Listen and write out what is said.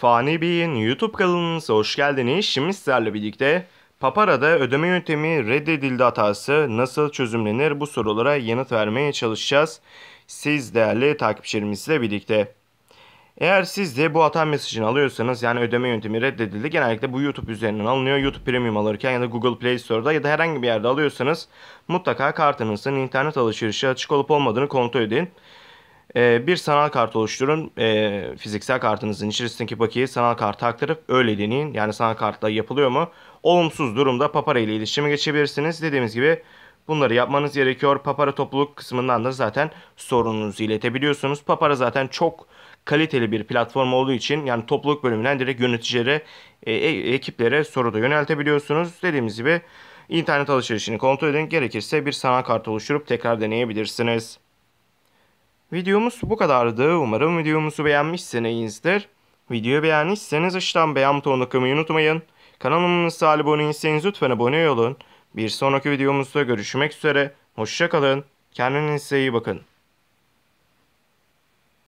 Fani Bey'in YouTube kanalınıza hoş geldiniz. Şimdi sizlerle birlikte Papara'da ödeme yöntemi reddedildi hatası nasıl çözümlenir, bu sorulara yanıt vermeye çalışacağız. Siz değerli takipçilerimizle birlikte. Eğer siz de bu hata mesajını alıyorsanız, yani ödeme yöntemi reddedildi, genellikle bu YouTube üzerinden alınıyor. YouTube Premium alırken ya da Google Play Store'da ya da herhangi bir yerde alıyorsanız mutlaka kartınızın internet alışverişi açık olup olmadığını kontrol edin. Bir sanal kart oluşturun. Fiziksel kartınızın içerisindeki bakiyeyi sanal karta aktarıp öyle deneyin. Yani sanal kartla yapılıyor mu? Olumsuz durumda Papara ile iletişime geçebilirsiniz. Dediğimiz gibi bunları yapmanız gerekiyor. Papara topluluk kısmından da zaten sorununuzu iletebiliyorsunuz. Papara zaten çok kaliteli bir platform olduğu için, yani topluluk bölümünden direkt yöneticilere, ekiplere soru da yöneltebiliyorsunuz. Dediğimiz gibi internet alışverişini kontrol edin. Gerekirse bir sanal kart oluşturup tekrar deneyebilirsiniz. Videomuz bu kadardı. Umarım videomuzu beğenmişsinizdir. Videoyu beğendiyseniz aşağıdan beğen butonuna tıklamayı unutmayın. Kanalımıza abone değilseniz lütfen abone olun. Bir sonraki videomuzda görüşmek üzere. Hoşça kalın. Kendinize iyi bakın.